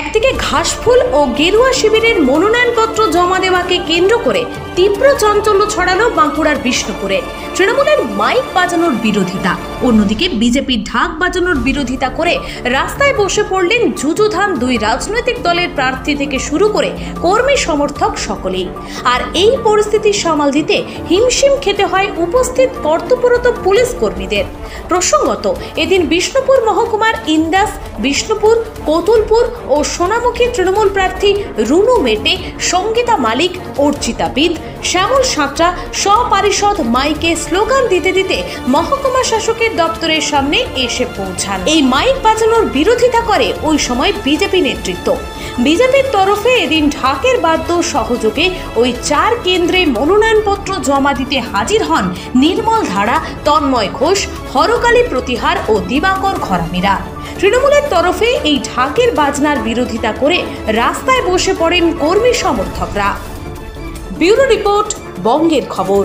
একদিকে ঘাসফুল ও গেরুয়া শিবিরের মনোনয়নপত্র জমা দেওয়াকে কেন্দ্র করে তীব্র চাঞ্চল্য ছড়ালো বাঁকুড়ার বিষ্ণুপুরে। তৃণমূলের মাইক বাজানোর বিরোধিতা, অন্যদিকে বিজেপি ঢাক বাজানোর বিরোধিতা করে রাস্তায় বসে পড়লেন যুযুধান দুই রাজনৈতিক দলের প্রার্থী থেকে শুরু করে কর্মী সমর্থক সকলেই। আর এই পরিস্থিতি সামাল দিতে হিমশিম খেতে হয় উপস্থিত কর্তব্যরত পুলিশ কর্মীদের। প্রসঙ্গত, এদিন বিষ্ণুপুর মহকুমার ইন্দাস, বিষ্ণুপুর, কতুলপুর ও সোনামুখী তৃণমূল প্রার্থী রুনু মেটে, সঙ্গীতা মালিক, অর্চিতা বিদ, শ্যামল সাঁতরা সপরিষদ মাইকে স্লোগান দিতে দিতে মহকুমা শাসকের দপ্তরের সামনে এসে পৌঁছান। এই মাইক বাজানোর বিরোধিতা করে ওই সময় বিজেপি নেতৃত্ব। বিজেপির তরফে এদিন ঢাকের বাদ্য সহযোগে ওই চার কেন্দ্রে মনোনয়নপত্র জমা দিতে হাজির হন নির্মল ধারা, তন্ময় ঘোষ, হরকালী প্রতিহার ও দিবাকর ঘরামিরা। তৃণমূলের তরফে এই ঢাকের বাজনার বিরোধিতা করে রাস্তায় বসে পড়েন কর্মী সমর্থকরা। ব্যুরো রিপোর্ট, বঙ্গের খবর।